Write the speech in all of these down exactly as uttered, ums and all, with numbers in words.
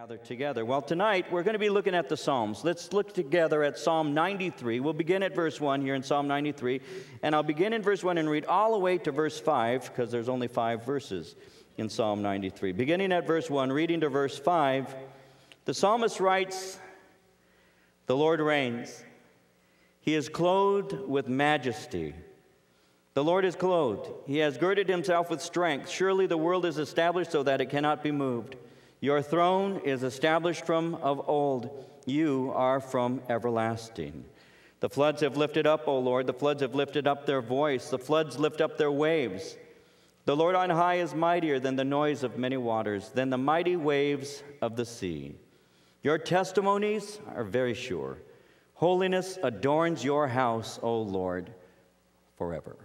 Gathered together. Well, tonight we're going to be looking at the Psalms. Let's look together at Psalm ninety-three. We'll begin at verse one here in Psalm ninety-three, and I'll begin in verse one and read all the way to verse five, because there's only five verses in Psalm ninety-three. Beginning at verse one, reading to verse five, the psalmist writes, "The Lord reigns. He is clothed with majesty. The Lord is clothed. He has girded himself with strength. Surely the world is established so that it cannot be moved. Your throne is established from of old. You are from everlasting. The floods have lifted up, O Lord. The floods have lifted up their voice. The floods lift up their waves. The Lord on high is mightier than the noise of many waters, than the mighty waves of the sea. Your testimonies are very sure. Holiness adorns your house, O Lord, forever."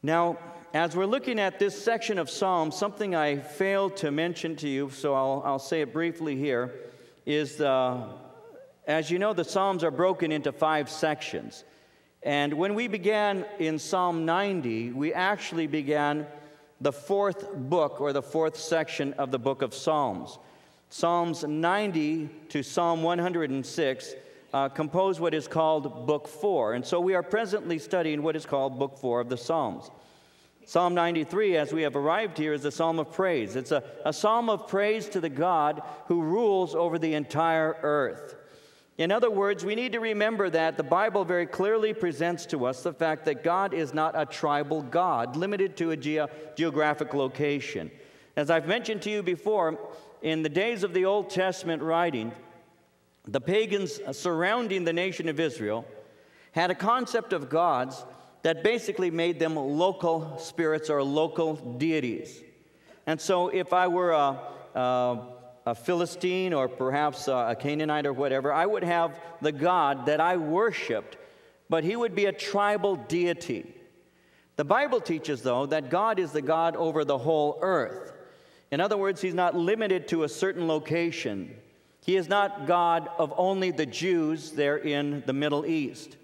Now, as we're looking at this section of Psalms, something I failed to mention to you, so I'll, I'll say it briefly here, is uh, as you know, the Psalms are broken into five sections. And when we began in Psalm ninety, we actually began the fourth book or the fourth section of the book of Psalms. Psalms ninety to Psalm one hundred six uh, compose what is called Book four. And so we are presently studying what is called Book four of the Psalms. Psalm ninety-three, as we have arrived here, is the psalm of praise. It's a, a psalm of praise to the God who rules over the entire earth. In other words, we need to remember that the Bible very clearly presents to us the fact that God is not a tribal God, limited to a ge- geographic location. As I've mentioned to you before, in the days of the Old Testament writing, the pagans surrounding the nation of Israel had a concept of gods that basically made them local spirits or local deities. And so if I were a, a, a Philistine or perhaps a Canaanite or whatever, I would have the god that I worshiped, but he would be a tribal deity. The Bible teaches, though, that God is the God over the whole earth. In other words, he's not limited to a certain location. He is not God of only the Jews there in the Middle East.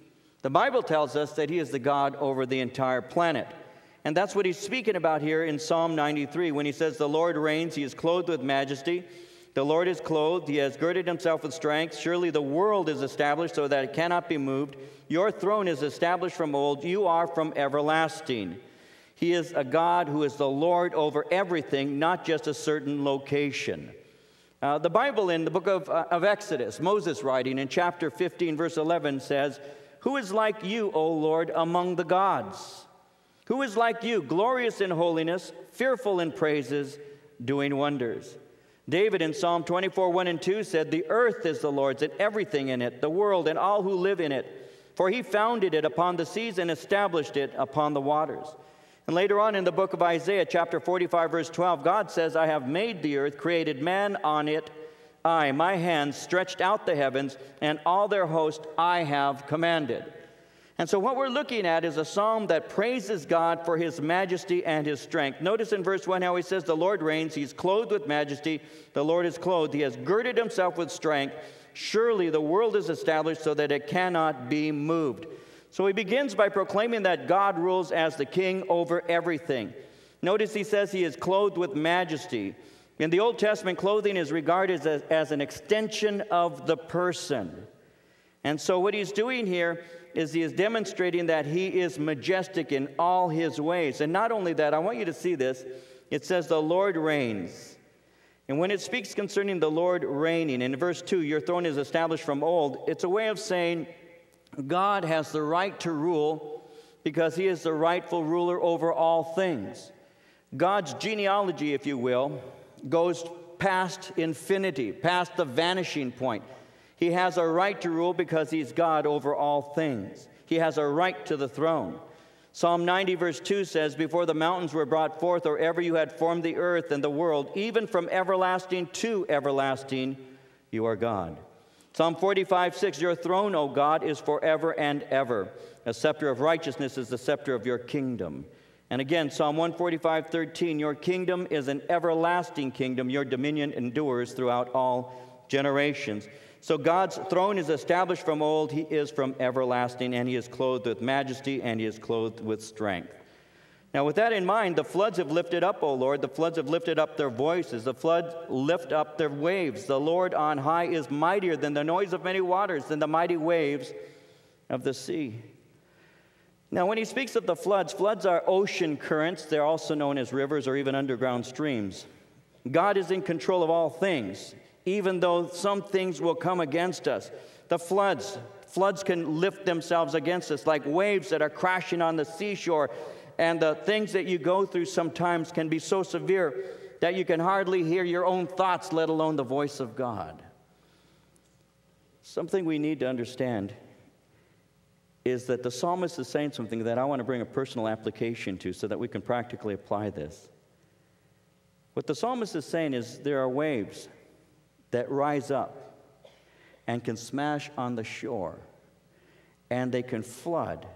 The Bible tells us that he is the God over the entire planet. And that's what he's speaking about here in Psalm ninety-three when he says, "The Lord reigns, he is clothed with majesty. The Lord is clothed, he has girded himself with strength. Surely the world is established so that it cannot be moved. Your throne is established from old, you are from everlasting." He is a God who is the Lord over everything, not just a certain location. Uh, the Bible in the book of, uh, of Exodus, Moses writing in chapter fifteen, verse eleven says, "Who is like you, O Lord, among the gods? Who is like you, glorious in holiness, fearful in praises, doing wonders?" David in Psalm twenty-four, one and two said, "The earth is the Lord's and everything in it, the world and all who live in it. For he founded it upon the seas and established it upon the waters." And later on in the book of Isaiah, chapter forty-five, verse twelve, God says, "I have made the earth, created man on it, I, my hands, stretched out the heavens, and all their host I have commanded." And so what we're looking at is a psalm that praises God for his majesty and his strength. Notice in verse one how he says, "The Lord reigns, he's clothed with majesty. The Lord is clothed, he has girded himself with strength. Surely the world is established so that it cannot be moved." So he begins by proclaiming that God rules as the king over everything. Notice he says he is clothed with majesty. In the Old Testament, clothing is regarded as, as an extension of the person. And so what he's doing here is he is demonstrating that he is majestic in all his ways. And not only that, I want you to see this. It says the Lord reigns. And when it speaks concerning the Lord reigning, in verse two, "Your throne is established from old," it's a way of saying God has the right to rule because he is the rightful ruler over all things. God's genealogy, if you will, goes past infinity, past the vanishing point. He has a right to rule because he's God over all things. He has a right to the throne. Psalm ninety verse two says, "Before the mountains were brought forth, or ever you had formed the earth and the world, even from everlasting to everlasting, you are God." Psalm forty-five, six, "Your throne, O God, is forever and ever. A scepter of righteousness is the scepter of your kingdom." And again, Psalm one forty-five, thirteen, "Your kingdom is an everlasting kingdom. Your dominion endures throughout all generations." So God's throne is established from old. He is from everlasting, and he is clothed with majesty, and he is clothed with strength. Now, with that in mind, the floods have lifted up, O Lord. The floods have lifted up their voices. The floods lift up their waves. The Lord on high is mightier than the noise of many waters, than the mighty waves of the sea. Now, when he speaks of the floods, floods are ocean currents. They're also known as rivers or even underground streams. God is in control of all things, even though some things will come against us. The floods, floods can lift themselves against us like waves that are crashing on the seashore. And the things that you go through sometimes can be so severe that you can hardly hear your own thoughts, let alone the voice of God. Something we need to understand is that the psalmist is saying something that I want to bring a personal application to so that we can practically apply this. What the psalmist is saying is there are waves that rise up and can smash on the shore, and they can flood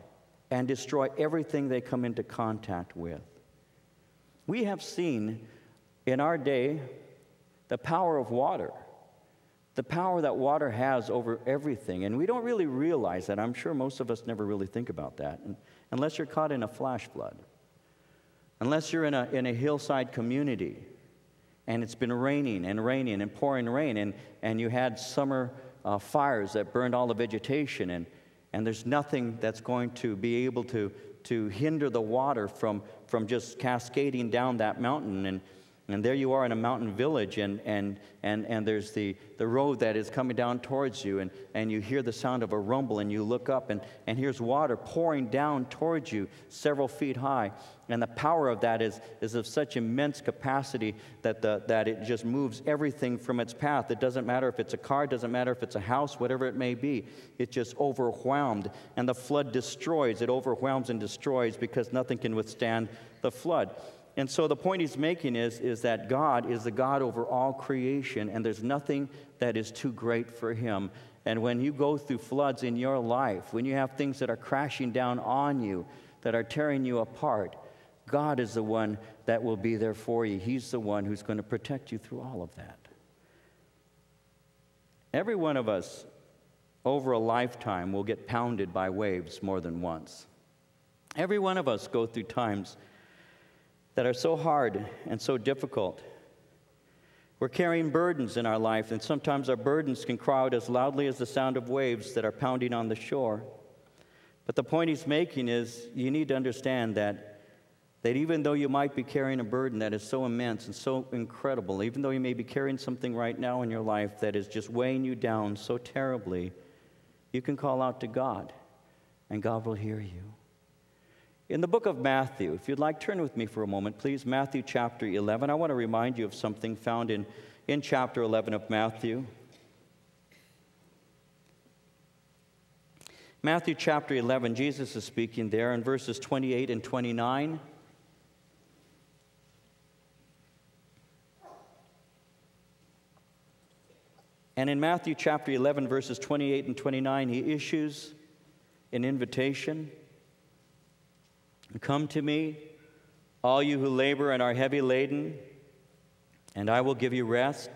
and destroy everything they come into contact with. We have seen in our day the power of water, the power that water has over everything, and we don't really realize that. I'm sure most of us never really think about that, unless you're caught in a flash flood, unless you're in a, in a hillside community, and it's been raining and raining and pouring rain, and, and you had summer uh, fires that burned all the vegetation, and And there's nothing that's going to be able to, to hinder the water from, from just cascading down that mountain. And, and there you are in a mountain village, and, and, and, and there's the, the road that is coming down towards you, and, and you hear the sound of a rumble, and you look up, and, and here's water pouring down towards you several feet high. And the power of that is, is of such immense capacity that, the, that it just moves everything from its path. It doesn't matter if it's a car, it doesn't matter if it's a house, whatever it may be. It's just overwhelmed, and the flood destroys. It overwhelms and destroys because nothing can withstand the flood. And so the point he's making is, is that God is the God over all creation, and there's nothing that is too great for him. And when you go through floods in your life, when you have things that are crashing down on you, that are tearing you apart, God is the one that will be there for you. He's the one who's going to protect you through all of that. Every one of us, over a lifetime, will get pounded by waves more than once. Every one of us go through times that are so hard and so difficult. We're carrying burdens in our life, and sometimes our burdens can cry out as loudly as the sound of waves that are pounding on the shore. But the point he's making is you need to understand that that even though you might be carrying a burden that is so immense and so incredible, even though you may be carrying something right now in your life that is just weighing you down so terribly, you can call out to God, and God will hear you. In the book of Matthew, if you'd like, turn with me for a moment, please. Matthew chapter eleven. I want to remind you of something found in, in chapter eleven of Matthew. Matthew chapter eleven, Jesus is speaking there in verses twenty-eight and twenty-nine. And in Matthew chapter eleven, verses twenty-eight and twenty-nine, he issues an invitation. Come to me, all you who labor and are heavy laden, and I will give you rest.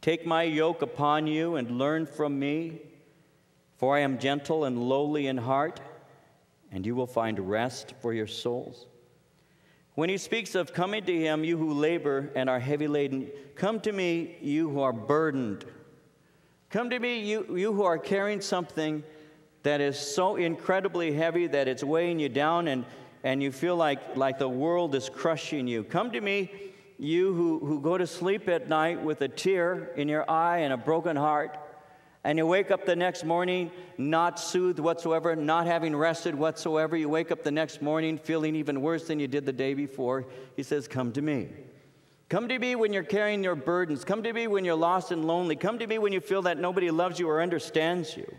Take my yoke upon you and learn from me, for I am gentle and lowly in heart, and you will find rest for your souls. When he speaks of coming to him, you who labor and are heavy laden, come to me, you who are burdened. Come to me, you, you who are carrying something that is so incredibly heavy that it's weighing you down, and, and you feel like, like the world is crushing you. Come to me, you who, who go to sleep at night with a tear in your eye and a broken heart, and you wake up the next morning not soothed whatsoever, not having rested whatsoever. You wake up the next morning feeling even worse than you did the day before. He says, come to me. Come to me when you're carrying your burdens. Come to me when you're lost and lonely. Come to me when you feel that nobody loves you or understands you.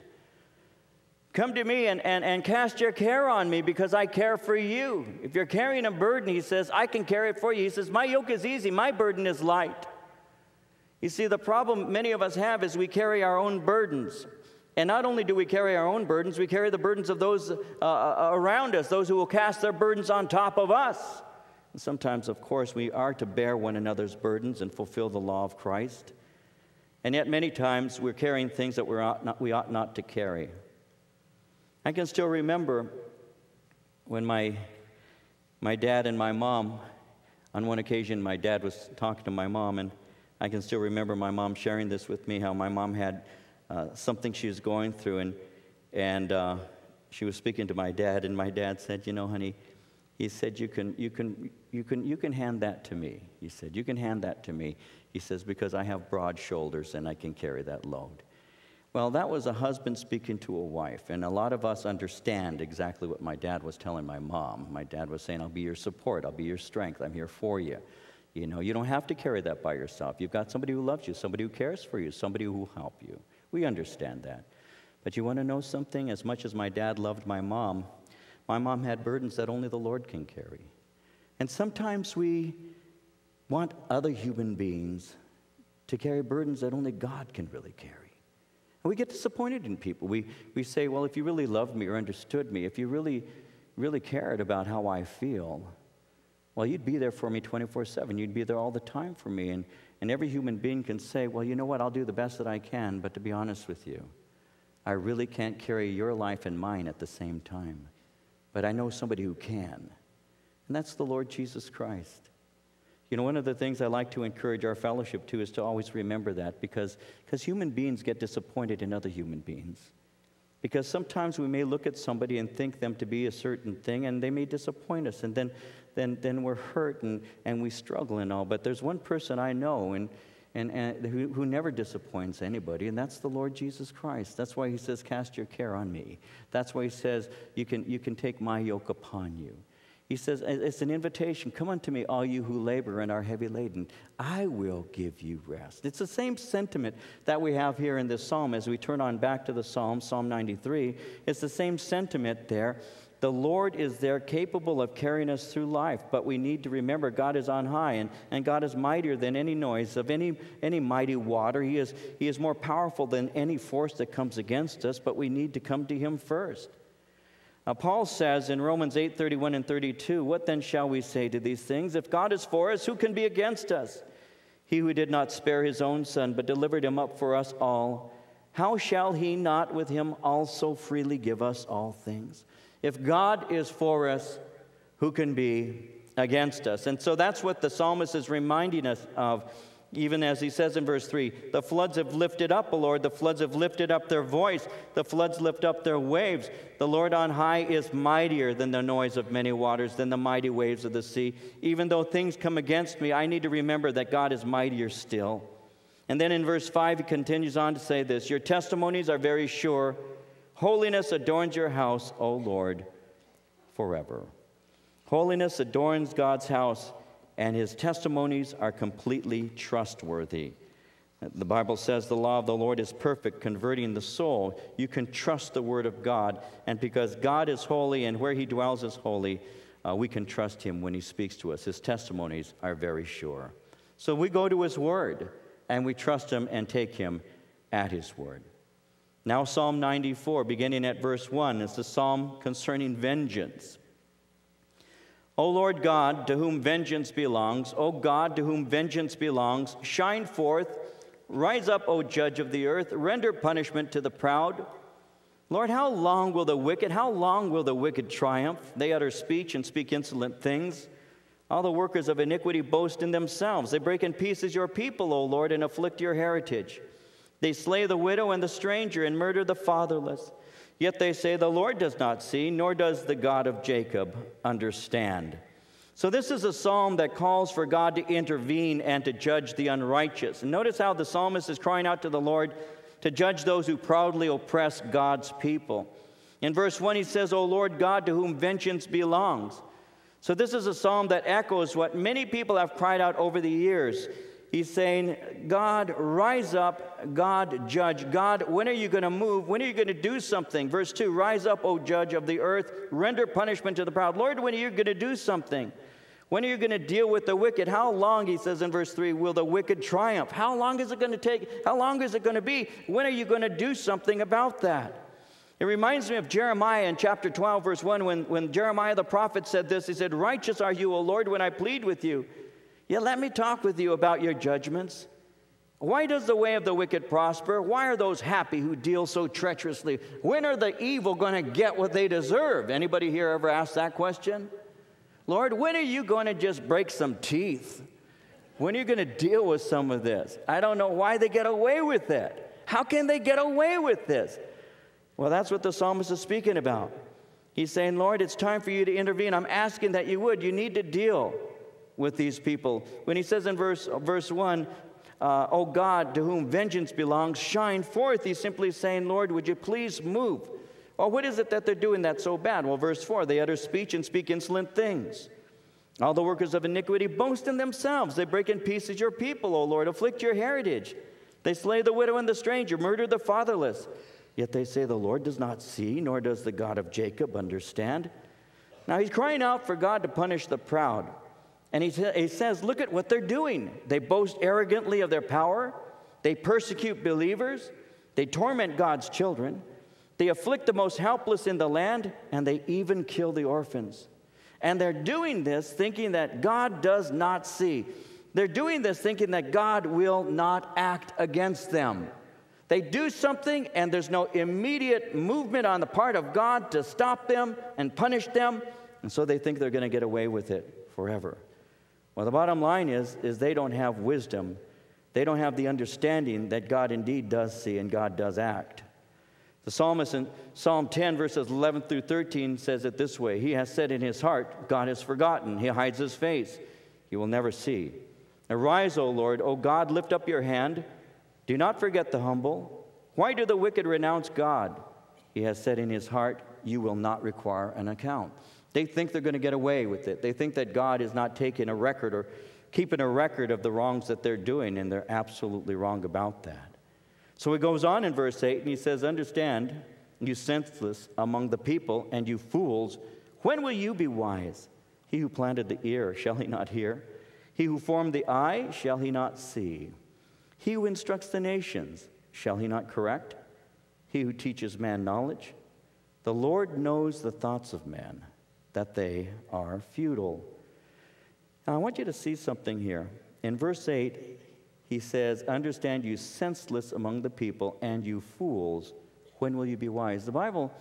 Come to me and, and, and cast your care on me, because I care for you. If you're carrying a burden, he says, I can carry it for you. He says, my yoke is easy. My burden is light. You see, the problem many of us have is we carry our own burdens. And not only do we carry our own burdens, we carry the burdens of those uh, around us, those who will cast their burdens on top of us. And sometimes, of course, we are to bear one another's burdens and fulfill the law of Christ. And yet many times we're carrying things that we're ought not, we ought not to carry. I can still remember when my my dad and my mom. On one occasion, my dad was talking to my mom, and I can still remember my mom sharing this with me, how my mom had uh, something she was going through, and, and uh, she was speaking to my dad, and my dad said, you know, honey, he said, you can, you can, you can, you can hand that to me. He said, you can hand that to me. He says, because I have broad shoulders and I can carry that load. Well, that was a husband speaking to a wife, and a lot of us understand exactly what my dad was telling my mom. My dad was saying, I'll be your support, I'll be your strength, I'm here for you. You know, you don't have to carry that by yourself. You've got somebody who loves you, somebody who cares for you, somebody who will help you. We understand that. But you want to know something? As much as my dad loved my mom, my mom had burdens that only the Lord can carry. And sometimes we want other human beings to carry burdens that only God can really carry. We get disappointed in people. We, we say, well, if you really loved me or understood me, if you really, really cared about how I feel, well, you'd be there for me twenty-four seven. You'd be there all the time for me. And, and every human being can say, well, you know what? I'll do the best that I can. But to be honest with you, I really can't carry your life and mine at the same time. But I know somebody who can. And that's the Lord Jesus Christ. You know, one of the things I like to encourage our fellowship to is to always remember that, because because human beings get disappointed in other human beings. Because sometimes we may look at somebody and think them to be a certain thing, and they may disappoint us, and then then then we're hurt and, and we struggle and all. But there's one person I know and and, and who, who never disappoints anybody, and that's the Lord Jesus Christ. That's why he says, cast your care on me. That's why he says, you can you can take my yoke upon you. He says, it's an invitation. Come unto me, all you who labor and are heavy laden. I will give you rest. It's the same sentiment that we have here in this psalm. As we turn on back to the psalm, Psalm ninety-three, it's the same sentiment there. The Lord is there, capable of carrying us through life, but we need to remember God is on high, and, and God is mightier than any noise of any, any mighty water. He is, he is more powerful than any force that comes against us, but we need to come to him first. Now, Paul says in Romans eight, thirty-one and thirty-two, what then shall we say to these things? If God is for us, who can be against us? He who did not spare his own son, but delivered him up for us all, how shall he not with him also freely give us all things? If God is for us, who can be against us? And so that's what the psalmist is reminding us of. Even as he says in verse three, the floods have lifted up, O Lord, the floods have lifted up their voice, the floods lift up their waves. The Lord on high is mightier than the noise of many waters, than the mighty waves of the sea. Even though things come against me, I need to remember that God is mightier still. And then in verse five, he continues on to say this, your testimonies are very sure. Holiness adorns your house, O Lord, forever. Holiness adorns God's house, and his testimonies are completely trustworthy. The Bible says the law of the Lord is perfect, converting the soul. You can trust the word of God, and because God is holy and where he dwells is holy, uh, we can trust him when he speaks to us. His testimonies are very sure. So we go to his word, and we trust him and take him at his word. Now Psalm ninety-four, beginning at verse one, is the psalm concerning vengeance. O Lord God, to whom vengeance belongs, O God, to whom vengeance belongs, shine forth, rise up, O Judge of the earth, render punishment to the proud. Lord, how long will the wicked, how long will the wicked triumph? They utter speech and speak insolent things. All the workers of iniquity boast in themselves. They break in pieces your people, O Lord, and afflict your heritage. They slay the widow and the stranger and murder the fatherless. Yet they say, the Lord does not see, nor does the God of Jacob understand. So this is a psalm that calls for God to intervene and to judge the unrighteous. And notice how the psalmist is crying out to the Lord to judge those who proudly oppress God's people. In verse one, he says, O Lord God, to whom vengeance belongs. So this is a psalm that echoes what many people have cried out over the years. He's saying, God, rise up, God, judge. God, when are you going to move? When are you going to do something? Verse two, rise up, O judge of the earth, render punishment to the proud. Lord, when are you going to do something? When are you going to deal with the wicked? How long, he says in verse three, will the wicked triumph? How long is it going to take? How long is it going to be? When are you going to do something about that? It reminds me of Jeremiah in chapter twelve, verse one, when, when Jeremiah the prophet said this. He said, righteous are you, O Lord, when I plead with you. Yet let me talk with you about your judgments. Why does the way of the wicked prosper? Why are those happy who deal so treacherously? When are the evil going to get what they deserve? Anybody here ever asked that question? Lord, when are you going to just break some teeth? When are you going to deal with some of this? I don't know why they get away with that. How can they get away with this? Well, that's what the psalmist is speaking about. He's saying, Lord, it's time for you to intervene. I'm asking that you would. You need to deal with these people. When he says in verse, verse one, uh, O God, to whom vengeance belongs, shine forth. He's simply saying, Lord, would you please move? Well, what is it that they're doing that's so bad? Well, verse four, they utter speech and speak insolent things. All the workers of iniquity boast in themselves. They break in pieces your people, O Lord. Afflict your heritage. They slay the widow and the stranger, murder the fatherless. Yet they say, the Lord does not see, nor does the God of Jacob understand. Now, he's crying out for God to punish the proud. And he, he says, look at what they're doing. They boast arrogantly of their power. They persecute believers. They torment God's children. They afflict the most helpless in the land, and they even kill the orphans. And they're doing this thinking that God does not see. They're doing this thinking that God will not act against them. They do something, and there's no immediate movement on the part of God to stop them and punish them, and so they think they're going to get away with it forever. Well, the bottom line is, is they don't have wisdom. They don't have the understanding that God indeed does see and God does act. The psalmist in Psalm ten, verses eleven through thirteen says it this way. He has said in his heart, God has forgotten. He hides his face. He will never see. Arise, O Lord. O God, lift up your hand. Do not forget the humble. Why do the wicked renounce God? He has said in his heart, you will not require an account. They think they're going to get away with it. They think that God is not taking a record or keeping a record of the wrongs that they're doing, and they're absolutely wrong about that. So he goes on in verse eight, and he says, understand, you senseless among the people, and you fools, when will you be wise? He who planted the ear, shall he not hear? He who formed the eye, shall he not see? He who instructs the nations, shall he not correct? He who teaches man knowledge? The Lord knows the thoughts of man, that they are futile. Now, I want you to see something here. In verse eight, he says, understand, you senseless among the people, and you fools, when will you be wise? The Bible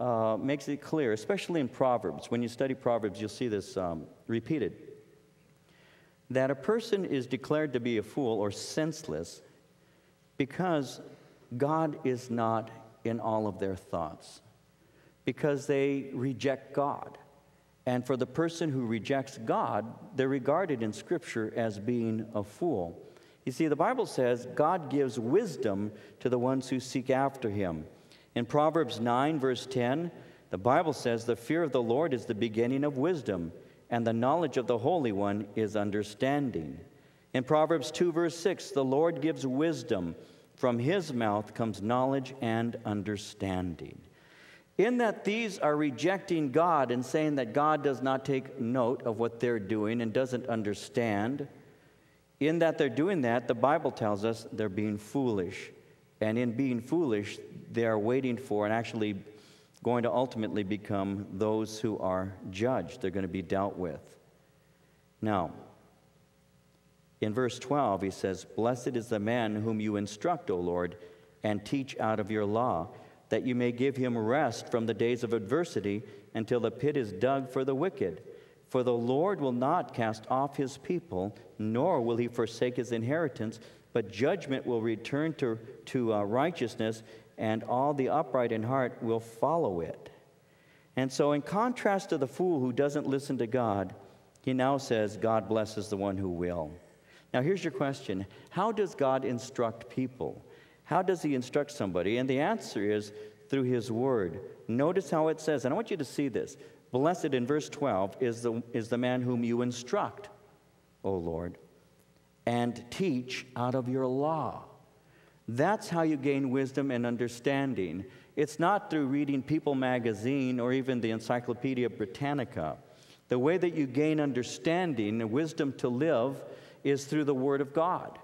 uh, makes it clear, especially in Proverbs. When you study Proverbs, you'll see this um, repeated, that a person is declared to be a fool or senseless because God is not in all of their thoughts, because they reject God. And for the person who rejects God, they're regarded in Scripture as being a fool. You see, the Bible says God gives wisdom to the ones who seek after him. In Proverbs nine, verse ten, the Bible says, the fear of the Lord is the beginning of wisdom, and the knowledge of the Holy One is understanding. In Proverbs two, verse six, the Lord gives wisdom. From his mouth comes knowledge and understanding. In that these are rejecting God and saying that God does not take note of what they're doing and doesn't understand, in that they're doing that, the Bible tells us they're being foolish. And in being foolish, they are waiting for and actually going to ultimately become those who are judged. They're going to be dealt with. Now, in verse twelve, he says, blessed is the man whom you instruct, O Lord, and teach out of your law, that you may give him rest from the days of adversity until the pit is dug for the wicked. For the Lord will not cast off his people, nor will he forsake his inheritance, but judgment will return to, to uh, righteousness, and all the upright in heart will follow it. And so in contrast to the fool who doesn't listen to God, he now says, God blesses the one who will. Now here's your question. How does God instruct people? How does he instruct somebody? And the answer is through his word. Notice how it says, and I want you to see this. Blessed, in verse twelve, is the, is the man whom you instruct, O Lord, and teach out of your law. That's how you gain wisdom and understanding. It's not through reading People magazine or even the Encyclopedia Britannica. The way that you gain understanding and wisdom to live is through the Word of God.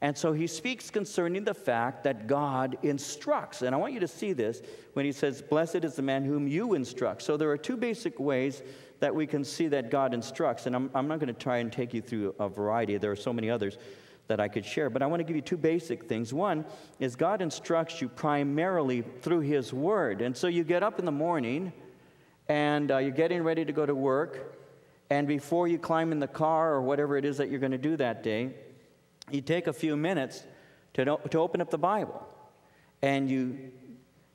And so he speaks concerning the fact that God instructs. And I want you to see this when he says, blessed is the man whom you instruct. So there are two basic ways that we can see that God instructs. And I'm, I'm not going to try and take you through a variety. There are so many others that I could share. But I want to give you two basic things. One is God instructs you primarily through his word. And so you get up in the morning, and uh, you're getting ready to go to work, And before you climb in the car or whatever it is that you're going to do that day, you take a few minutes to, to open up the Bible. And you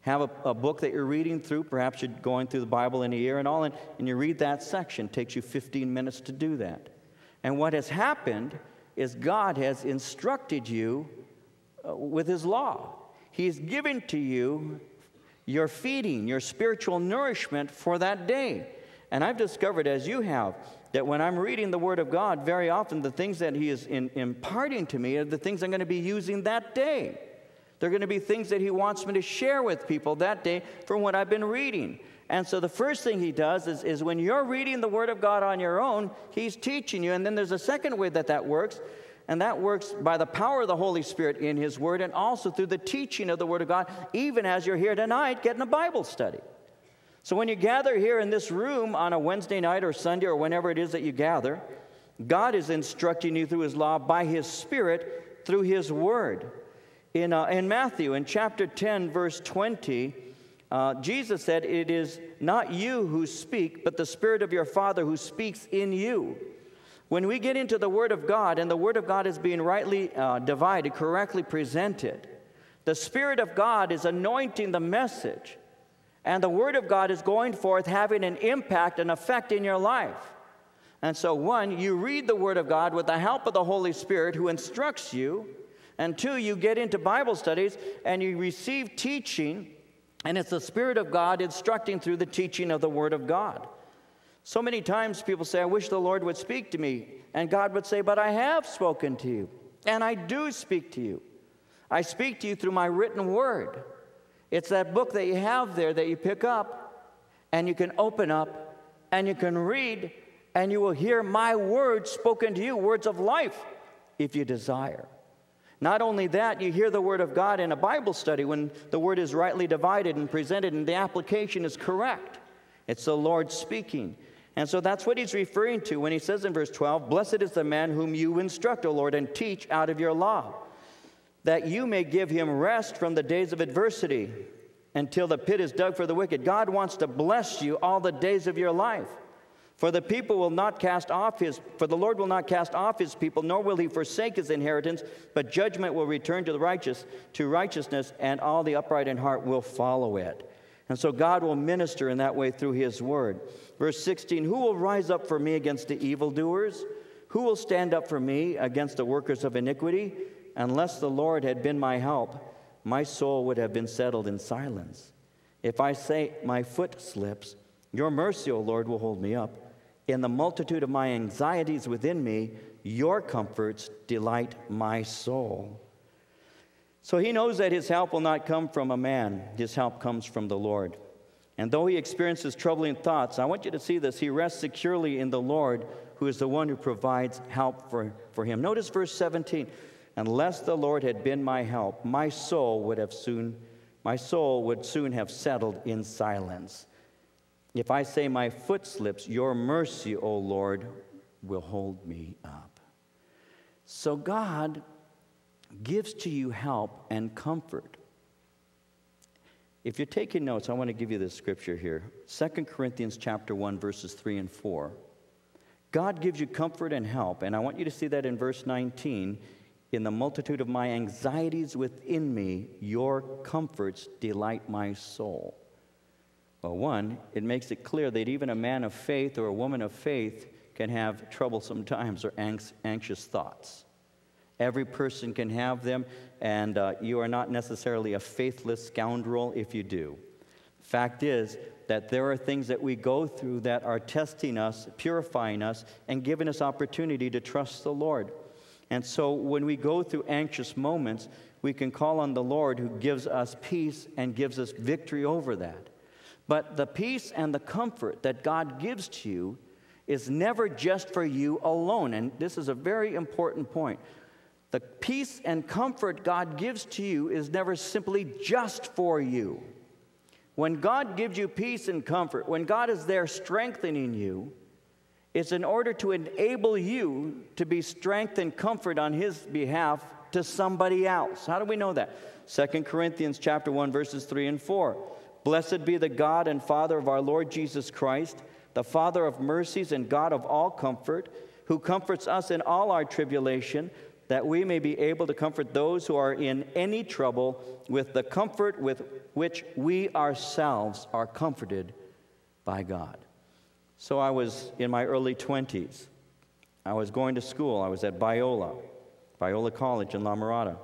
have a, a book that you're reading through. Perhaps you're going through the Bible in a year and all, and, and you read that section. It takes you fifteen minutes to do that. And what has happened is God has instructed you uh, with His law. He's given to you your feeding, your spiritual nourishment for that day. And I've discovered, as you have, that when I'm reading the Word of God, very often the things that He is in, imparting to me are the things I'm going to be using that day. They're going to be things that He wants me to share with people that day from what I've been reading. And so the first thing He does is, is when you're reading the Word of God on your own, He's teaching you. And then there's a second way that that works, and that works by the power of the Holy Spirit in His Word and also through the teaching of the Word of God, even as you're here tonight getting a Bible study. So when you gather here in this room on a Wednesday night or Sunday or whenever it is that you gather, God is instructing you through His law by His Spirit through His Word. In, uh, in Matthew, in chapter ten, verse twenty, uh, Jesus said, "It is not you who speak, but the Spirit of your Father who speaks in you." When we get into the Word of God and the Word of God is being rightly uh, divided, correctly presented, the Spirit of God is anointing the message. And the Word of God is going forth, having an impact, an effect in your life. And so, one, you read the Word of God with the help of the Holy Spirit who instructs you. And two, you get into Bible studies and you receive teaching. And it's the Spirit of God instructing through the teaching of the Word of God. So many times people say, "I wish the Lord would speak to me." And God would say, "But I have spoken to you. And I do speak to you. I speak to you through my written Word." It's that book that you have there that you pick up, and you can open up, and you can read, and you will hear my words spoken to you, words of life, if you desire. Not only that, you hear the Word of God in a Bible study when the Word is rightly divided and presented, and the application is correct. It's the Lord speaking. And so that's what He's referring to when He says in verse twelve, "Blessed is the man whom you instruct, O Lord, and teach out of your law, that you may give him rest from the days of adversity until the pit is dug for the wicked." God wants to bless you all the days of your life. For the people will not cast off his, for the Lord will not cast off his people, nor will he forsake his inheritance, but judgment will return to the righteous, to righteousness, and all the upright in heart will follow it. And so God will minister in that way through His Word. Verse sixteen, "Who will rise up for me against the evildoers? Who will stand up for me against the workers of iniquity? Unless the Lord had been my help, my soul would have been settled in silence. If I say my foot slips, your mercy, O Lord, will hold me up. In the multitude of my anxieties within me, your comforts delight my soul." So he knows that his help will not come from a man. His help comes from the Lord. And though he experiences troubling thoughts, I want you to see this, he rests securely in the Lord, who is the one who provides help for, for him. Notice verse seventeen. "Unless the Lord had been my help, my soul would have soon, my soul would soon have settled in silence. If I say my foot slips, your mercy, O Lord, will hold me up." So God gives to you help and comfort. If you're taking notes, I want to give you this scripture here. Second Corinthians chapter one, verses three and four. God gives you comfort and help, and I want you to see that in verse nineteen. "In the multitude of my anxieties within me, your comforts delight my soul." Well, one, it makes it clear that even a man of faith or a woman of faith can have troublesome times or anxious thoughts. Every person can have them, and uh, you are not necessarily a faithless scoundrel if you do. Fact is that there are things that we go through that are testing us, purifying us, and giving us opportunity to trust the Lord. And so when we go through anxious moments, we can call on the Lord who gives us peace and gives us victory over that. But the peace and the comfort that God gives to you is never just for you alone. And this is a very important point. The peace and comfort God gives to you is never simply just for you. When God gives you peace and comfort, when God is there strengthening you, it's in order to enable you to be strength and comfort on His behalf to somebody else. How do we know that? Second Corinthians chapter one, verses three and four. "Blessed be the God and Father of our Lord Jesus Christ, the Father of mercies and God of all comfort, who comforts us in all our tribulation, that we may be able to comfort those who are in any trouble with the comfort with which we ourselves are comforted by God. So I was in my early twenties. I was going to school. I was at Biola, Biola College in La Mirada,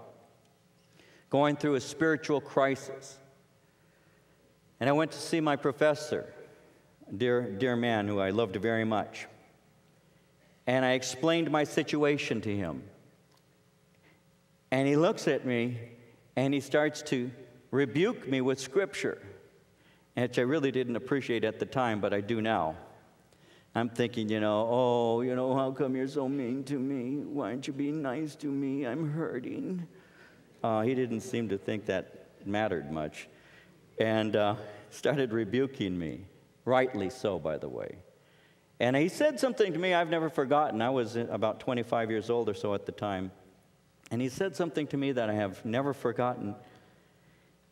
going through a spiritual crisis. And I went to see my professor, dear, dear man who I loved very much. And I explained my situation to him. And he looks at me, and he starts to rebuke me with Scripture, which I really didn't appreciate at the time, but I do now. I'm thinking, you know, oh, you know, how come you're so mean to me? Why aren't you being nice to me? I'm hurting. Uh, he didn't seem to think that mattered much, and uh, started rebuking me, rightly so, by the way. And he said something to me I've never forgotten. I was about twenty-five years old or so at the time. And he said something to me that I have never forgotten.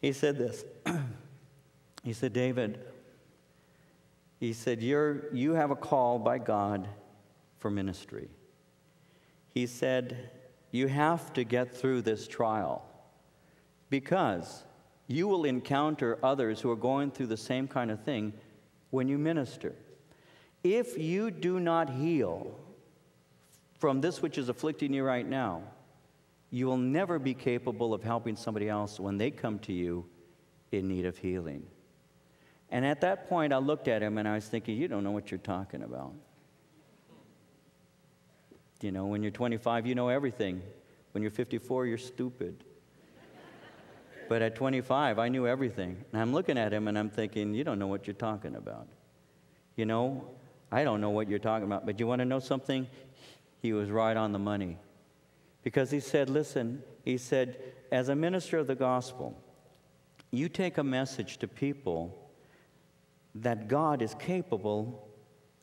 He said this. He said, David, he said, You're, you have a call by God for ministry. He said, you have to get through this trial because you will encounter others who are going through the same kind of thing when you minister. If you do not heal from this which is afflicting you right now, you will never be capable of helping somebody else when they come to you in need of healing. And at that point, I looked at him and I was thinking, you don't know what you're talking about. You know, when you're twenty-five, you know everything. When you're fifty-four, you're stupid. But at twenty-five, I knew everything. And I'm looking at him and I'm thinking, you don't know what you're talking about. You know, I don't know what you're talking about, but you want to know something? He was right on the money. Because he said, listen, he said, as a minister of the gospel, you take a message to people that God is capable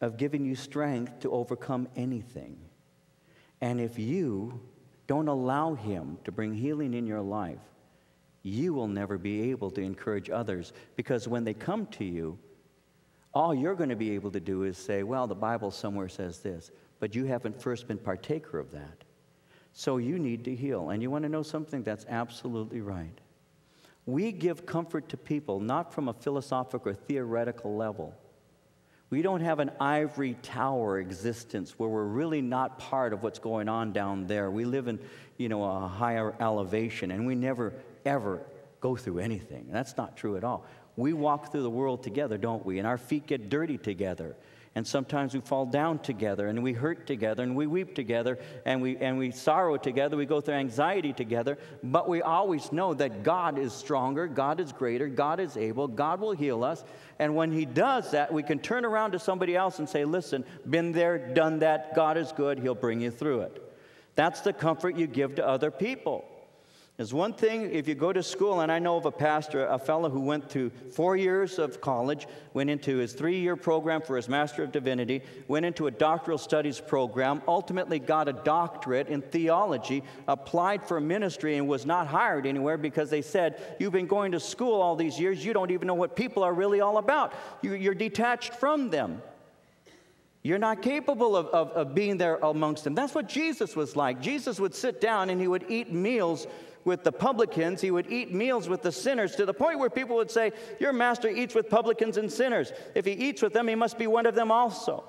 of giving you strength to overcome anything. And if you don't allow Him to bring healing in your life, you will never be able to encourage others. Because when they come to you, all you're going to be able to do is say, well, the Bible somewhere says this, but you haven't first been partaker of that. So you need to heal. And you want to know something? That's absolutely right. We give comfort to people not from a philosophical or theoretical level. We don't have an ivory tower existence where we're really not part of what's going on down there. We live in, you know, a higher elevation, and we never, ever go through anything. That's not true at all. We walk through the world together, don't we? And our feet get dirty together. And sometimes we fall down together, and we hurt together, and we weep together, and we, and we sorrow together, we go through anxiety together, but we always know that God is stronger, God is greater, God is able, God will heal us. And when He does that, we can turn around to somebody else and say, listen, been there, done that, God is good, He'll bring you through it. That's the comfort you give to other people. There's one thing, if you go to school, and I know of a pastor, a fellow who went through four years of college, went into his three-year program for his Master of Divinity, went into a doctoral studies program, ultimately got a doctorate in theology, applied for ministry, and was not hired anywhere because they said, you've been going to school all these years, you don't even know what people are really all about. You, you're detached from them. You're not capable of, of, of being there amongst them. That's what Jesus was like. Jesus would sit down and He would eat meals with the publicans. He would eat meals with the sinners to the point where people would say, your master eats with publicans and sinners. If he eats with them, he must be one of them also.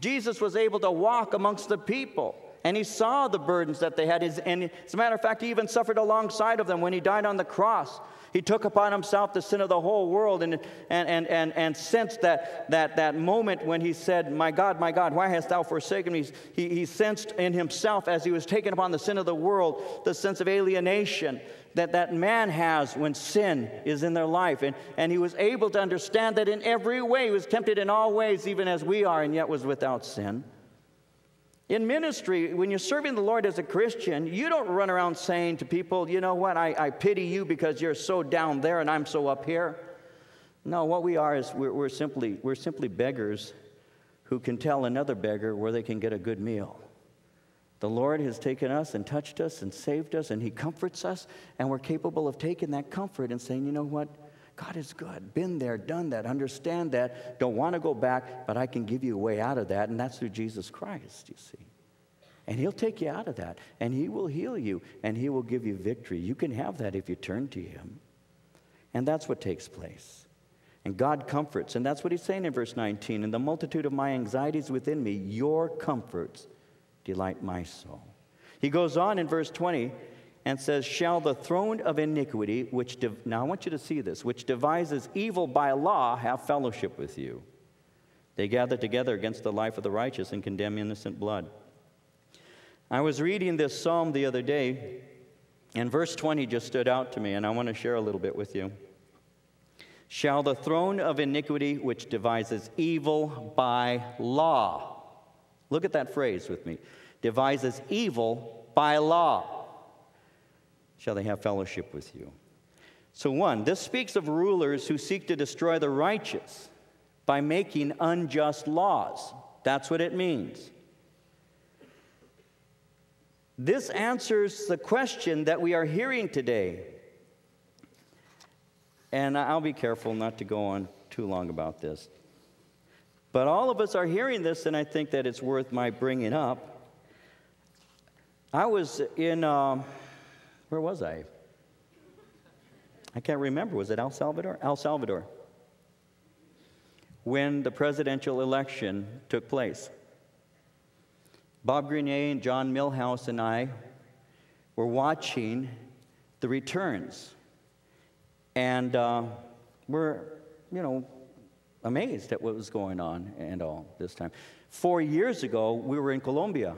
Jesus was able to walk amongst the people, and He saw the burdens that they had. And as a matter of fact, He even suffered alongside of them when He died on the cross. He took upon Himself the sin of the whole world, and, and, and, and, and sensed that, that, that moment when He said, my God, my God, why hast Thou forsaken me? He, he sensed in Himself, as He was taken upon the sin of the world, the sense of alienation that that man has when sin is in their life. And, and He was able to understand that in every way. He was tempted in all ways, even as we are, and yet was without sin. In ministry, when you're serving the Lord as a Christian, you don't run around saying to people, you know what, I, I pity you because you're so down there and I'm so up here. No, what we are is we're, we're, simply, we're simply beggars who can tell another beggar where they can get a good meal. The Lord has taken us and touched us and saved us, and He comforts us, and we're capable of taking that comfort and saying, you know what, God is good. Been there, done that, understand that, don't want to go back, but I can give you a way out of that, and that's through Jesus Christ, you see. And he'll take you out of that, and he will heal you, and he will give you victory. You can have that if you turn to him. And that's what takes place. And God comforts, and that's what he's saying in verse nineteen, "In the multitude of my anxieties within me, your comforts delight my soul." He goes on in verse twenty and says, "Shall the throne of iniquity, which," div now I want you to see this, "which devises evil by law, have fellowship with you? They gather together against the life of the righteous and condemn innocent blood." I was reading this psalm the other day, and verse twenty just stood out to me, and I want to share a little bit with you. "Shall the throne of iniquity, which devises evil by law." Look at that phrase with me. "Devises evil by law. Shall they have fellowship with you?" So one, this speaks of rulers who seek to destroy the righteous by making unjust laws. That's what it means. This answers the question that we are hearing today. And I'll be careful not to go on too long about this. But all of us are hearing this, and I think that it's worth my bringing up. I was in, um, where was I? I can't remember. Was it El Salvador? El Salvador. When the presidential election took place. Bob Grenier and John Milhouse and I were watching the returns. And uh, we're, you know, amazed at what was going on and all this time. Four years ago, we were in Colombia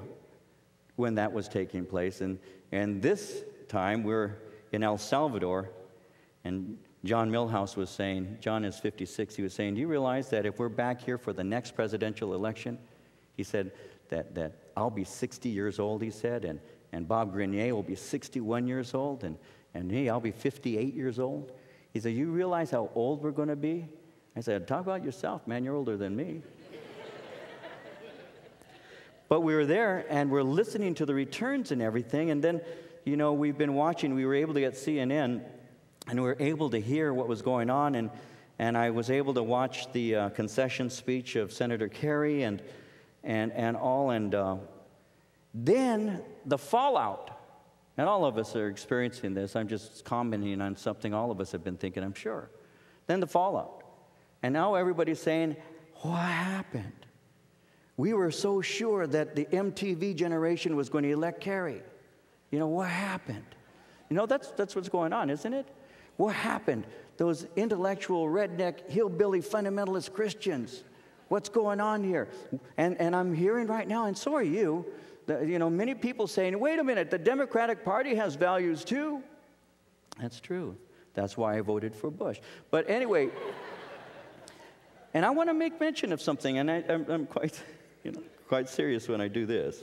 when that was taking place. And, and this time, we're in El Salvador. And John Milhouse was saying, John is fifty-six, he was saying, "Do you realize that if we're back here for the next presidential election," he said, that, that I'll be sixty years old, he said, and, and Bob Grenier will be sixty-one years old, and, and me, I'll be fifty-eight years old. He said, "You realize how old we're going to be?" I said, "Talk about yourself, man. You're older than me." But we were there, and we're listening to the returns and everything. And then, you know, we've been watching. We were able to get C N N, and we were able to hear what was going on. And, and I was able to watch the uh, concession speech of Senator Kerry and, and, and all. And uh, then the fallout. And all of us are experiencing this. I'm just commenting on something all of us have been thinking, I'm sure. Then the fallout. And now everybody's saying, what happened? We were so sure that the M T V generation was going to elect Kerry. You know, what happened? You know, that's, that's what's going on, isn't it? What happened? Those intellectual, redneck, hillbilly, fundamentalist Christians. What's going on here? And, and I'm hearing right now, and so are you, The, you know, many people saying, wait a minute, the Democratic Party has values too. That's true. That's why I voted for Bush. But anyway, and I want to make mention of something, and I, I'm, I'm quite, you know, quite serious when I do this.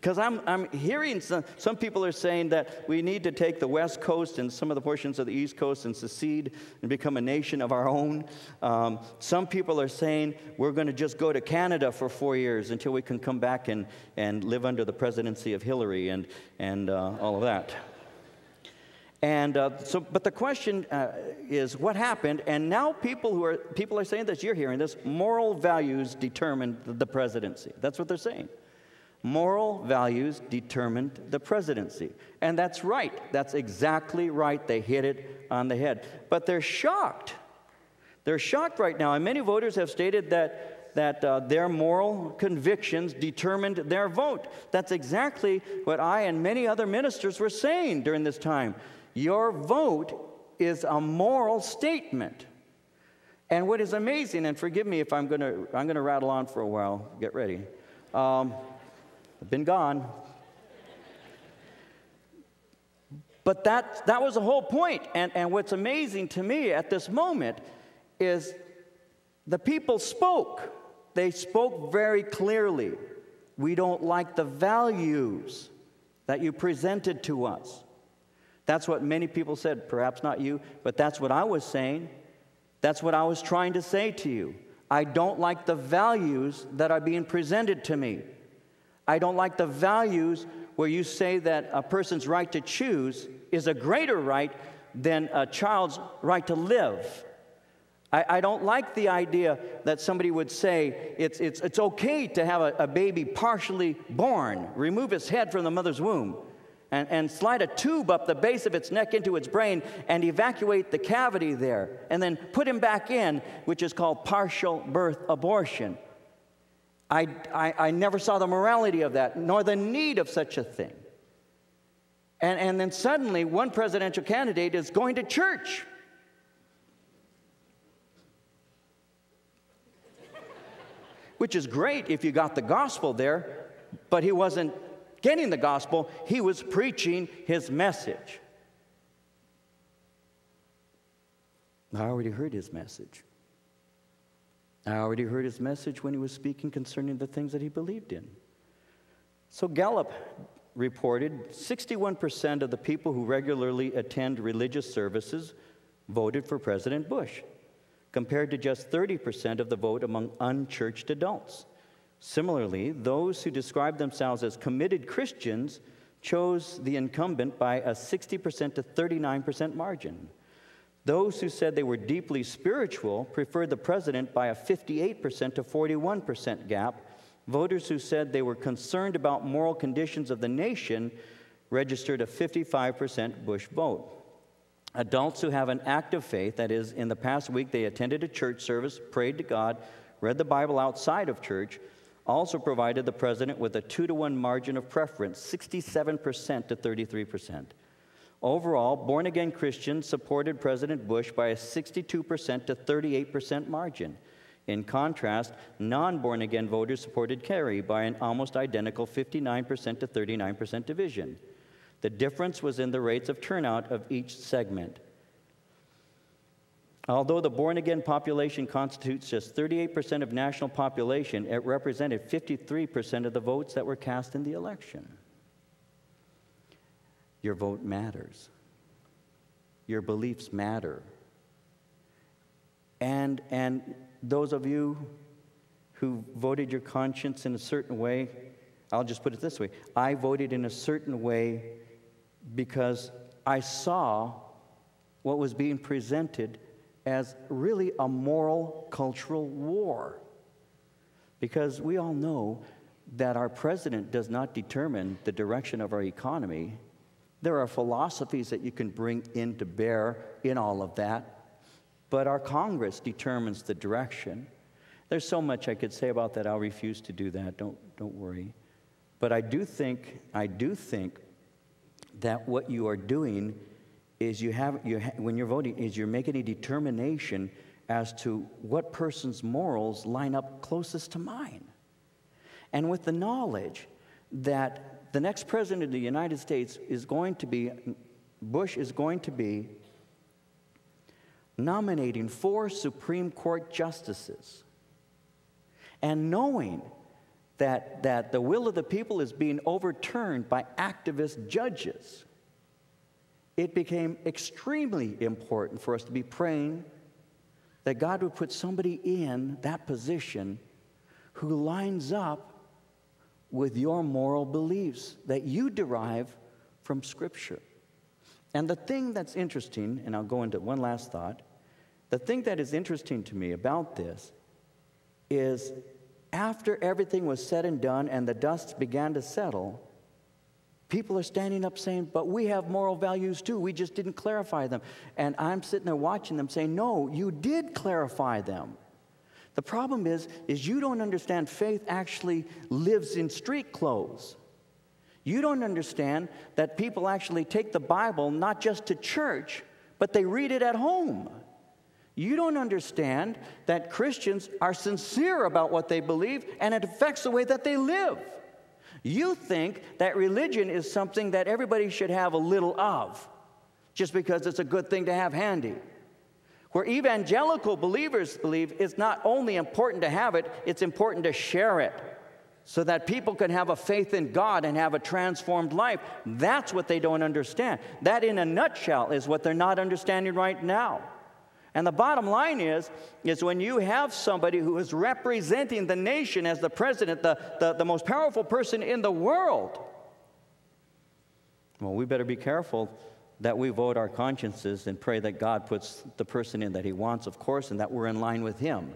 Because I'm, I'm hearing some, some people are saying that we need to take the West Coast and some of the portions of the East Coast and secede and become a nation of our own. Um, some people are saying we're going to just go to Canada for four years until we can come back and, and live under the presidency of Hillary and, and uh, all of that. And uh, so, but the question uh, is what happened? And now people who are, people are saying this, you're hearing this, moral values determined the presidency. That's what they're saying. Moral values determined the presidency. And that's right. That's exactly right. They hit it on the head. But they're shocked. They're shocked right now. And many voters have stated that, that uh, their moral convictions determined their vote. That's exactly what I and many other ministers were saying during this time. Your vote is a moral statement. And what is amazing, and forgive me if I'm going to, I'm going to rattle on for a while. Get ready. Um, I've been gone. But that, that was the whole point. And, and what's amazing to me at this moment is the people spoke. They spoke very clearly. We don't like the values that you presented to us. That's what many people said. Perhaps not you, but that's what I was saying. That's what I was trying to say to you. I don't like the values that are being presented to me. I don't like the values where you say that a person's right to choose is a greater right than a child's right to live. I, I don't like the idea that somebody would say it's, it's, it's okay to have a, a baby partially born, remove his head from the mother's womb, and, and slide a tube up the base of its neck into its brain and evacuate the cavity there, and then put him back in, which is called partial birth abortion. I, I, I never saw the morality of that, nor the need of such a thing. And, and then suddenly, one presidential candidate is going to church. Which is great if you got the gospel there, but he wasn't getting the gospel, he was preaching his message. I already heard his message. I already heard his message when he was speaking concerning the things that he believed in. So Gallup reported sixty-one percent of the people who regularly attend religious services voted for President Bush, compared to just thirty percent of the vote among unchurched adults. Similarly, those who describe themselves as committed Christians chose the incumbent by a sixty percent to thirty-nine percent margin. Those who said they were deeply spiritual preferred the president by a fifty-eight percent to forty-one percent gap. Voters who said they were concerned about moral conditions of the nation registered a fifty-five percent Bush vote. Adults who have an active faith, that is, in the past week they attended a church service, prayed to God, read the Bible outside of church, also provided the president with a two to one margin of preference, sixty-seven percent to thirty-three percent. Overall, born-again Christians supported President Bush by a sixty-two percent to thirty-eight percent margin. In contrast, non-born-again voters supported Kerry by an almost identical fifty-nine percent to thirty-nine percent division. The difference was in the rates of turnout of each segment. Although the born-again population constitutes just thirty-eight percent of national population, it represented fifty-three percent of the votes that were cast in the election. Your vote matters. Your beliefs matter. And, and those of you who voted your conscience in a certain way, I'll just put it this way. I voted in a certain way because I saw what was being presented as really a moral cultural war. Because we all know that our president does not determine the direction of our economy. There are philosophies that you can bring into bear in all of that, but our Congress determines the direction. There's so much I could say about that. I'll refuse to do that. Don't, don't worry. But I do think, I do think that what you are doing is you have, you ha when you're voting, is you're making a determination as to what person's morals line up closest to mine. And with the knowledge that the next president of the United States is going to be, Bush is going to be nominating four Supreme Court justices, and knowing that, that the will of the people is being overturned by activist judges, it became extremely important for us to be praying that God would put somebody in that position who lines up with your moral beliefs that you derive from Scripture. And the thing that's interesting, and I'll go into one last thought, the thing that is interesting to me about this is after everything was said and done and the dust began to settle, people are standing up saying, but we have moral values too. We just didn't clarify them. And I'm sitting there watching them saying, no, you did clarify them. The problem is, is you don't understand faith actually lives in street clothes. You don't understand that people actually take the Bible not just to church, but they read it at home. You don't understand that Christians are sincere about what they believe, and it affects the way that they live. You think that religion is something that everybody should have a little of, just because it's a good thing to have handy. Where evangelical believers believe it's not only important to have it, it's important to share it, so that people can have a faith in God and have a transformed life. That's what they don't understand. That, in a nutshell, is what they're not understanding right now. And the bottom line is, is when you have somebody who is representing the nation as the president, the, the, the most powerful person in the world, well, we better be careful that we vote our consciences and pray that God puts the person in that he wants, of course, and that we're in line with him.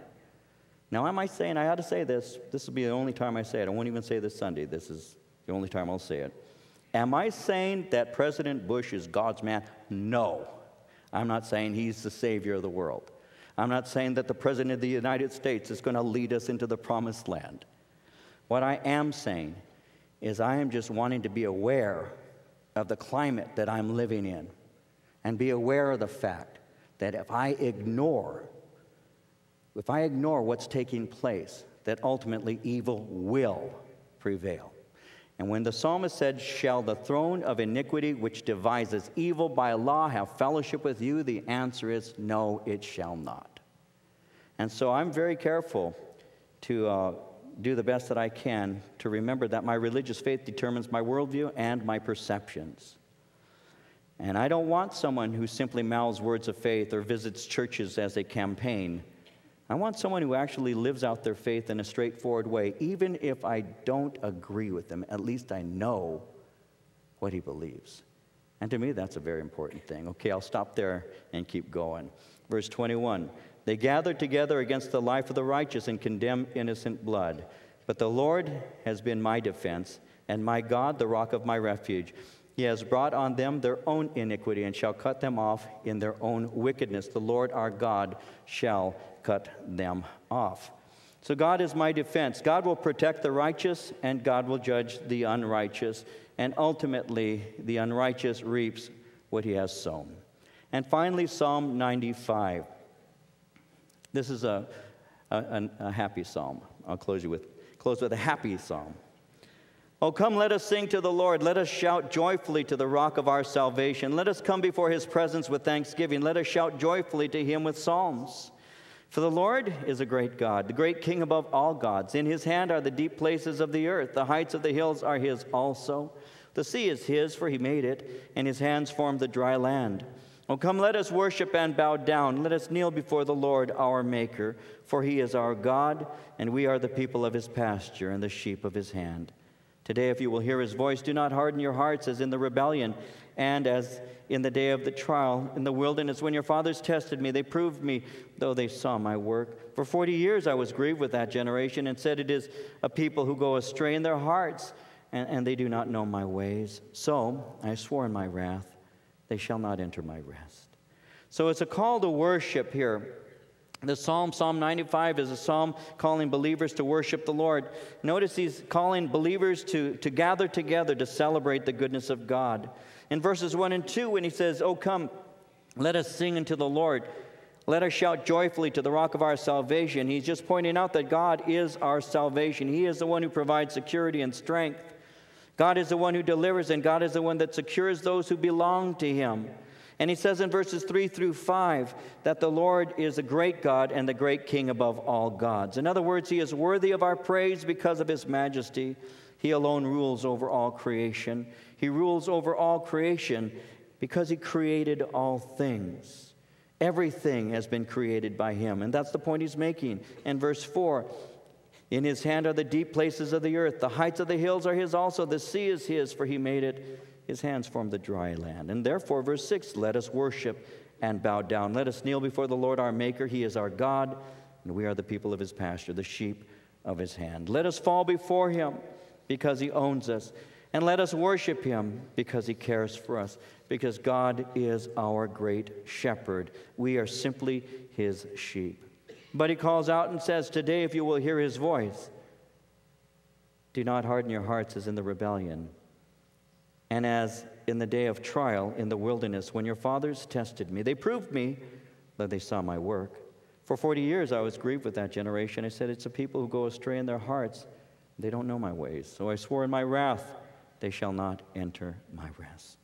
Now, am I saying, I ought to say this, this will be the only time I say it. I won't even say this Sunday. This is the only time I'll say it. Am I saying that President Bush is God's man? No. I'm not saying he's the savior of the world. I'm not saying that the President of the United States is going to lead us into the promised land. What I am saying is I am just wanting to be aware of the climate that I'm living in and be aware of the fact that if I ignore, if I ignore what's taking place, that ultimately evil will prevail. And when the psalmist said, "Shall the throne of iniquity which devises evil by law have fellowship with you?" the answer is no, it shall not. And so I'm very careful to uh, do the best that I can to remember that my religious faith determines my worldview and my perceptions. And I don't want someone who simply mouths words of faith or visits churches as a campaign. I want someone who actually lives out their faith in a straightforward way, even if I don't agree with them. At least I know what he believes. And to me, that's a very important thing. Okay, I'll stop there and keep going. Verse twenty-one, they gather together against the life of the righteous and condemn innocent blood. But the Lord has been my defense, and my God, the rock of my refuge. He has brought on them their own iniquity and shall cut them off in their own wickedness. The Lord our God shall cut them off. So God is my defense. God will protect the righteous and God will judge the unrighteous. And ultimately, the unrighteous reaps what he has sown. And finally, Psalm ninety-five. This is a, a, a happy psalm. I'll close you with, close with a happy psalm. Oh, come, let us sing to the Lord. Let us shout joyfully to the rock of our salvation. Let us come before his presence with thanksgiving. Let us shout joyfully to him with psalms. For the Lord is a great God, the great King above all gods. In his hand are the deep places of the earth. The heights of the hills are his also. The sea is his, for he made it, and his hands formed the dry land. Oh, come, let us worship and bow down. Let us kneel before the Lord our Maker, for he is our God, and we are the people of his pasture and the sheep of his hand. Today, if you will hear his voice, do not harden your hearts as in the rebellion and as in the day of the trial in the wilderness. When your fathers tested me, they proved me, though they saw my work. For forty years I was grieved with that generation and said, it is a people who go astray in their hearts, and, and they do not know my ways. So I swore in my wrath, they shall not enter my rest. So it's a call to worship here. The psalm, Psalm ninety-five, is a psalm calling believers to worship the Lord. Notice he's calling believers to, to gather together to celebrate the goodness of God. In verses one and two, when he says, "Oh, come, let us sing unto the Lord. Let us shout joyfully to the rock of our salvation." He's just pointing out that God is our salvation. He is the one who provides security and strength. God is the one who delivers, and God is the one that secures those who belong to him. And he says in verses three through five that the Lord is a great God and the great King above all gods. In other words, he is worthy of our praise because of his majesty. He alone rules over all creation. He rules over all creation because he created all things. Everything has been created by him. And that's the point he's making. And verse four, in his hand are the deep places of the earth. The heights of the hills are his also. The sea is his, for he made it. His hands form the dry land. And therefore, verse six, let us worship and bow down. Let us kneel before the Lord our Maker. He is our God, and we are the people of his pasture, the sheep of his hand. Let us fall before him because he owns us, and let us worship him because he cares for us, because God is our great shepherd. We are simply his sheep. But he calls out and says, today, if you will hear his voice, do not harden your hearts as in the rebellion, and as in the day of trial in the wilderness, when your fathers tested me, they proved me, though they saw my work. For forty years I was grieved with that generation. I said, it's a people who go astray in their hearts. They don't know my ways. So I swore in my wrath, they shall not enter my rest.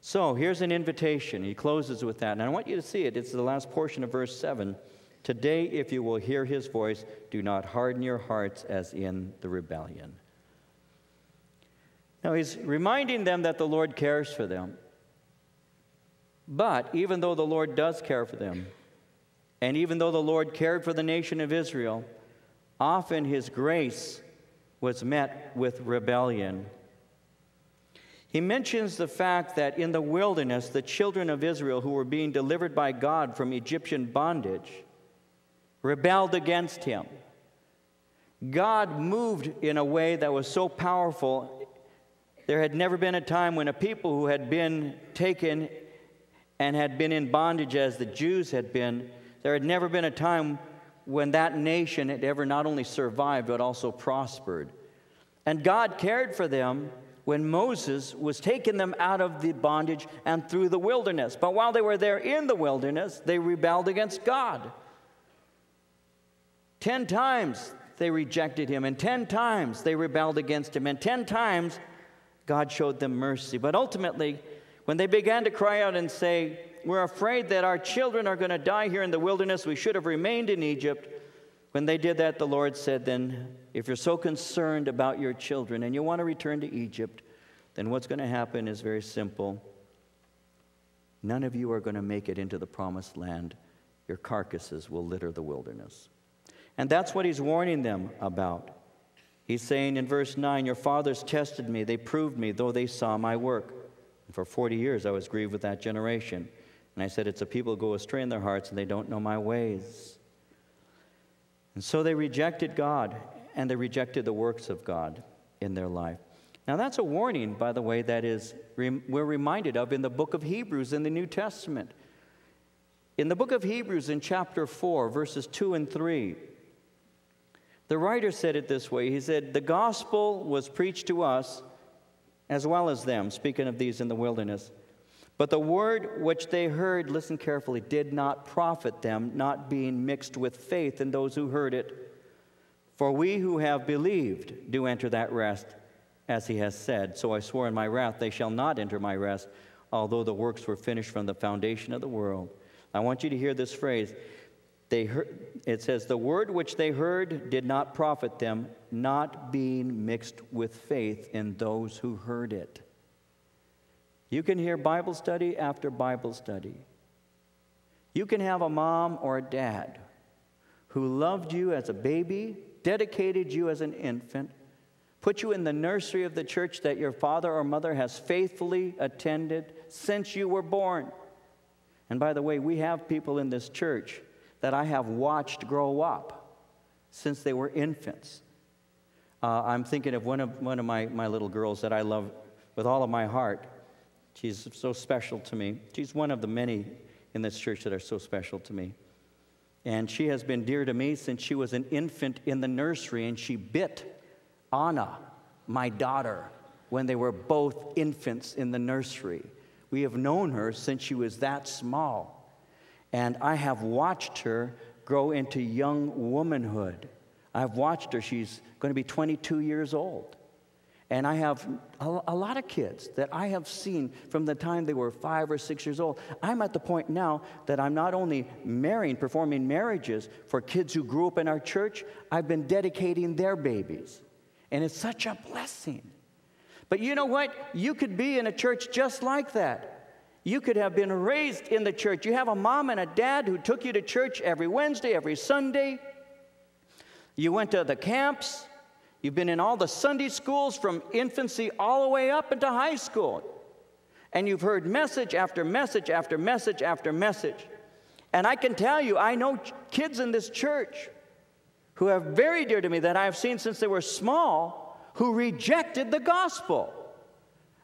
So here's an invitation. He closes with that. And I want you to see it. It's the last portion of verse seven. Today, if you will hear his voice, do not harden your hearts as in the rebellion. Now, he's reminding them that the Lord cares for them. But even though the Lord does care for them, and even though the Lord cared for the nation of Israel, often his grace was met with rebellion. He mentions the fact that in the wilderness, the children of Israel who were being delivered by God from Egyptian bondage rebelled against him. God moved in a way that was so powerful. There had never been a time when a people who had been taken and had been in bondage as the Jews had been, there had never been a time when that nation had ever not only survived but also prospered. And God cared for them when Moses was taking them out of the bondage and through the wilderness. But while they were there in the wilderness, they rebelled against God. Ten times they rejected him, and ten times they rebelled against him, and ten times God showed them mercy. But ultimately, when they began to cry out and say, "We're afraid that our children are going to die here in the wilderness. We should have remained in Egypt." When they did that, the Lord said, "Then if you're so concerned about your children and you want to return to Egypt, then what's going to happen is very simple. None of you are going to make it into the promised land. Your carcasses will litter the wilderness." And that's what he's warning them about. He's saying in verse nine, "Your fathers tested me. They proved me, though they saw my work. And for forty years I was grieved with that generation. And I said, it's a people who go astray in their hearts, and they don't know my ways." And so they rejected God, and they rejected the works of God in their life. Now that's a warning, by the way, that is rem- we're reminded of in the book of Hebrews in the New Testament. In the book of Hebrews in chapter four, verses two and three, the writer said it this way. He said, "The gospel was preached to us as well as them," speaking of these in the wilderness, "but the word which they heard," listen carefully, "did not profit them, not being mixed with faith in those who heard it. For we who have believed do enter that rest, as he has said. So I swore in my wrath, they shall not enter my rest, although the works were finished from the foundation of the world." I want you to hear this phrase. They heard, it says, "The word which they heard did not profit them, not being mixed with faith in those who heard it." You can hear Bible study after Bible study. You can have a mom or a dad who loved you as a baby, dedicated you as an infant, put you in the nursery of the church that your father or mother has faithfully attended since you were born. And by the way, we have people in this church that I have watched grow up since they were infants. Uh, I'm thinking of one of, one of my, my little girls that I love with all of my heart. She's so special to me. She's one of the many in this church that are so special to me. And she has been dear to me since she was an infant in the nursery, and she bit Anna, my daughter, when they were both infants in the nursery. We have known her since she was that small. And I have watched her grow into young womanhood. I've watched her. She's going to be twenty-two years old. And I have a lot of kids that I have seen from the time they were five or six years old. I'm at the point now that I'm not only marrying, performing marriages for kids who grew up in our church, I've been dedicating their babies. And it's such a blessing. But you know what? You could be in a church just like that. You could have been raised in the church. You have a mom and a dad who took you to church every Wednesday, every Sunday. You went to the camps. You've been in all the Sunday schools from infancy all the way up into high school. And you've heard message after message after message after message. And I can tell you, I know kids in this church who are very dear to me that I've seen since they were small who rejected the gospel.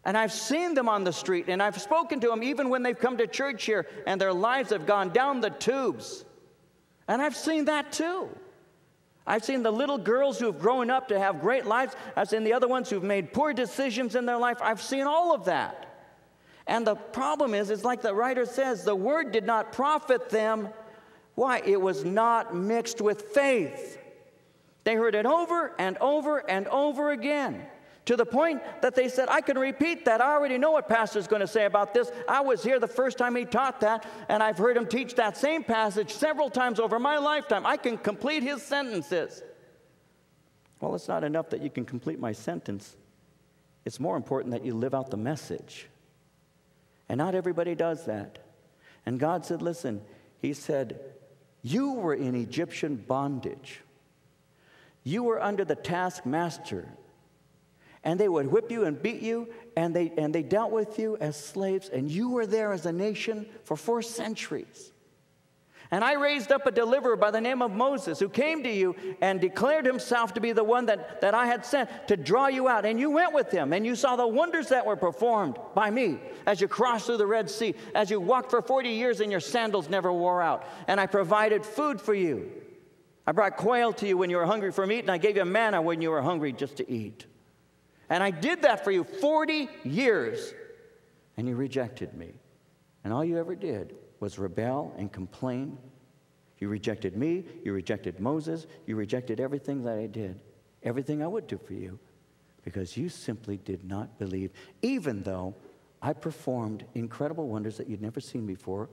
And I've seen them on the street, and I've spoken to them even when they've come to church here and their lives have gone down the tubes. And I've seen that too. I've seen the little girls who have grown up to have great lives. I've seen the other ones who've made poor decisions in their life. I've seen all of that. And the problem is, it's like the writer says, the word did not profit them. Why? It was not mixed with faith. They heard it over and over and over again, to the point that they said, I can repeat that. I already know what pastor's going to say about this. I was here the first time he taught that, and I've heard him teach that same passage several times over my lifetime. I can complete his sentences. Well, it's not enough that you can complete my sentence. It's more important that you live out the message. And not everybody does that. And God said, listen, he said, you were in Egyptian bondage. You were under the taskmaster. And they would whip you and beat you, and they, and they dealt with you as slaves, and you were there as a nation for four centuries. And I raised up a deliverer by the name of Moses, who came to you and declared himself to be the one that, that I had sent to draw you out. And you went with him, and you saw the wonders that were performed by me as you crossed through the Red Sea, as you walked for forty years and your sandals never wore out. And I provided food for you. I brought quail to you when you were hungry for meat, and I gave you manna when you were hungry just to eat. And I did that for you forty years, and you rejected me. And all you ever did was rebel and complain. You rejected me, you rejected Moses, you rejected everything that I did, everything I would do for you, because you simply did not believe, even though I performed incredible wonders that you'd never seen before.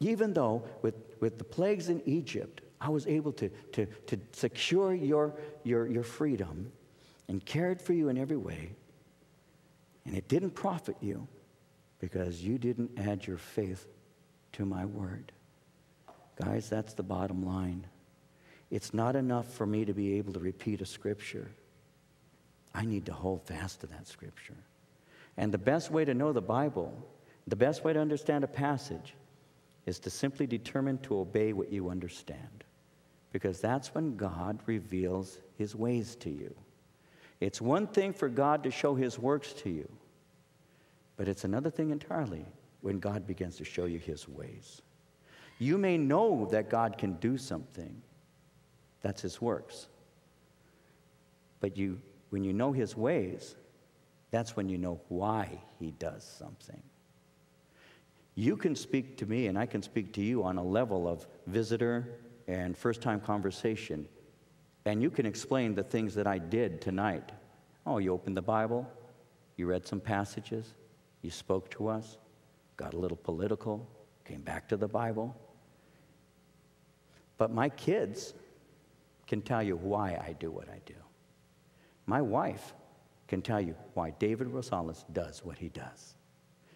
Even though with, with the plagues in Egypt, I was able to, to, to secure your, your, your freedom and cared for you in every way, and it didn't profit you because you didn't add your faith to my word. Guys, that's the bottom line. It's not enough for me to be able to repeat a scripture. I need to hold fast to that scripture. And the best way to know the Bible, the best way to understand a passage, is to simply determine to obey what you understand. Because that's when God reveals his ways to you. It's one thing for God to show his works to you, but it's another thing entirely when God begins to show you his ways. You may know that God can do something. That's his works. But you, when you know his ways, that's when you know why he does something. You can speak to me, and I can speak to you on a level of visitor and first-time conversation, and you can explain the things that I did tonight. Oh, you opened the Bible, you read some passages, you spoke to us, got a little political, came back to the Bible. But my kids can tell you why I do what I do. My wife can tell you why David Rosales does what he does.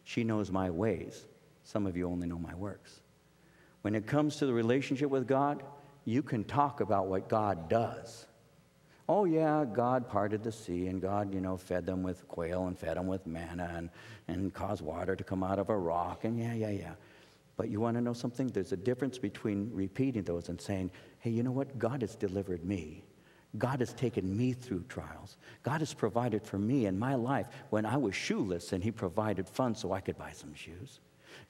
She knows my ways. Some of you only know my works. When it comes to the relationship with God, you can talk about what God does. Oh yeah, God parted the sea, and God, you know, fed them with quail and fed them with manna and, and caused water to come out of a rock, and yeah, yeah, yeah. But you want to know something? There's a difference between repeating those and saying, hey, you know what? God has delivered me. God has taken me through trials. God has provided for me in my life when I was shoeless, and he provided funds so I could buy some shoes.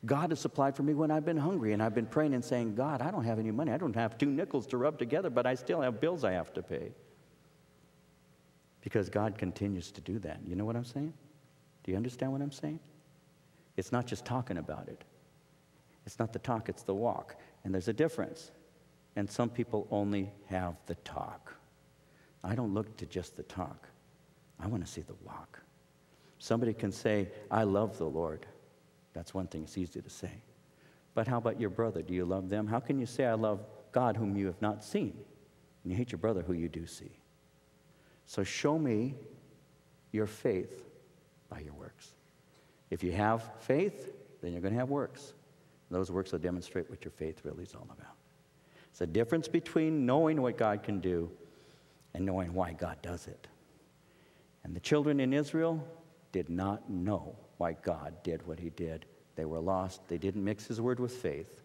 God has supplied for me when I've been hungry, and I've been praying and saying, God, I don't have any money. I don't have two nickels to rub together, but I still have bills I have to pay. Because God continues to do that. You know what I'm saying? Do you understand what I'm saying? It's not just talking about it. It's not the talk, it's the walk. And there's a difference. And some people only have the talk. I don't look to just the talk. I want to see the walk. Somebody can say, I love the Lord. That's one thing, it's easy to say. But how about your brother? Do you love them? How can you say, I love God whom you have not seen, and you hate your brother who you do see? So show me your faith by your works. If you have faith, then you're going to have works. And those works will demonstrate what your faith really is all about. It's a difference between knowing what God can do and knowing why God does it. And the children in Israel did not know why God did what he did. They were lost. They didn't mix his word with faith,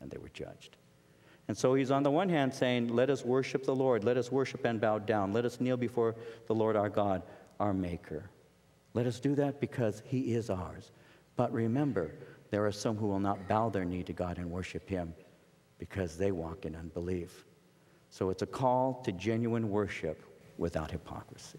and they were judged. And so he's on the one hand saying, let us worship the Lord. Let us worship and bow down. Let us kneel before the Lord our God, our Maker. Let us do that because he is ours. But remember, there are some who will not bow their knee to God and worship him because they walk in unbelief. So it's a call to genuine worship without hypocrisy.